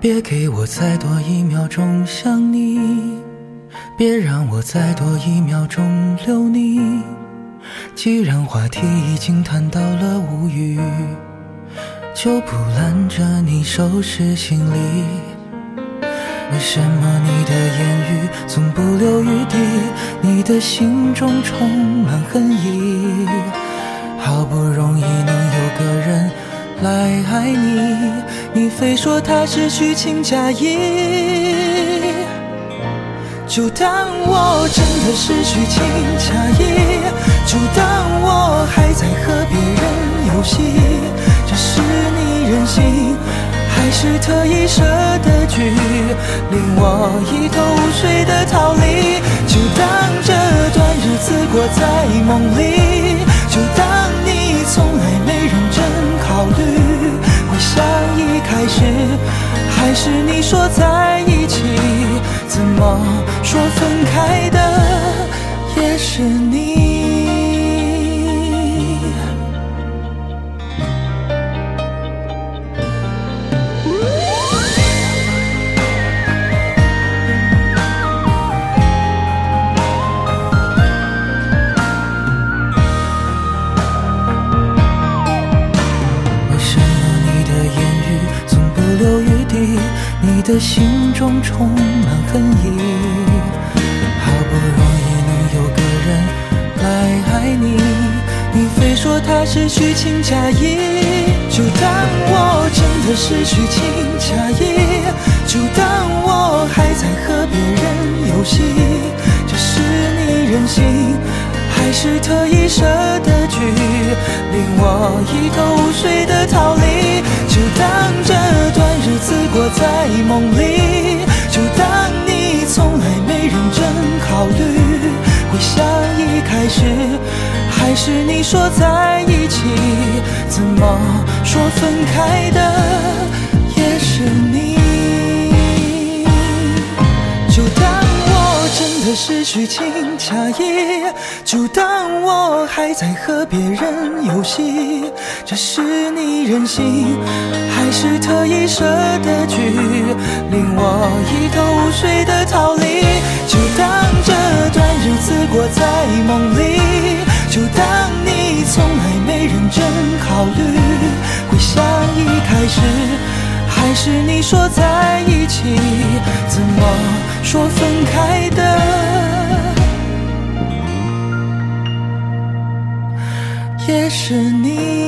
别给我再多一秒钟想你，别让我再多一秒钟留你。既然话题已经谈到了无语，就不拦着你收拾行李。为什么你的言语总不留余地，你的心中充满恨意？好不容易能有个人来爱你，你非说他是虚情假意。就当我真的是虚情假意，就当我还在和别人游戏。这是你任性还是特意设的局，令我一头雾水的逃离。就当这段日子过在梦里，就当你从来没认真考虑。回想一开始还是你说在一起，怎么说分开的也是你。为什么你的言语总不留余地，你的心中充满恨意？好不容易能有个人来爱你，你非说他是虚情假意。就当我真的是虚情假意，就当我还在和别人游戏。这是你任性还是特意设的局，令我一头雾水的逃离。就当这段日子过在梦里，就当你从来没认真考虑。回想一开始还是你说在一起，怎么说分开的也是你。就当真的是虚情假意，就当我还在和别人游戏。这是你任性还是特意设的局，令我一头雾水的逃离。就当这段日子过在梦里，就当你从来没认真考虑。回想一开始还是你说在一起，怎么说分开的也是你。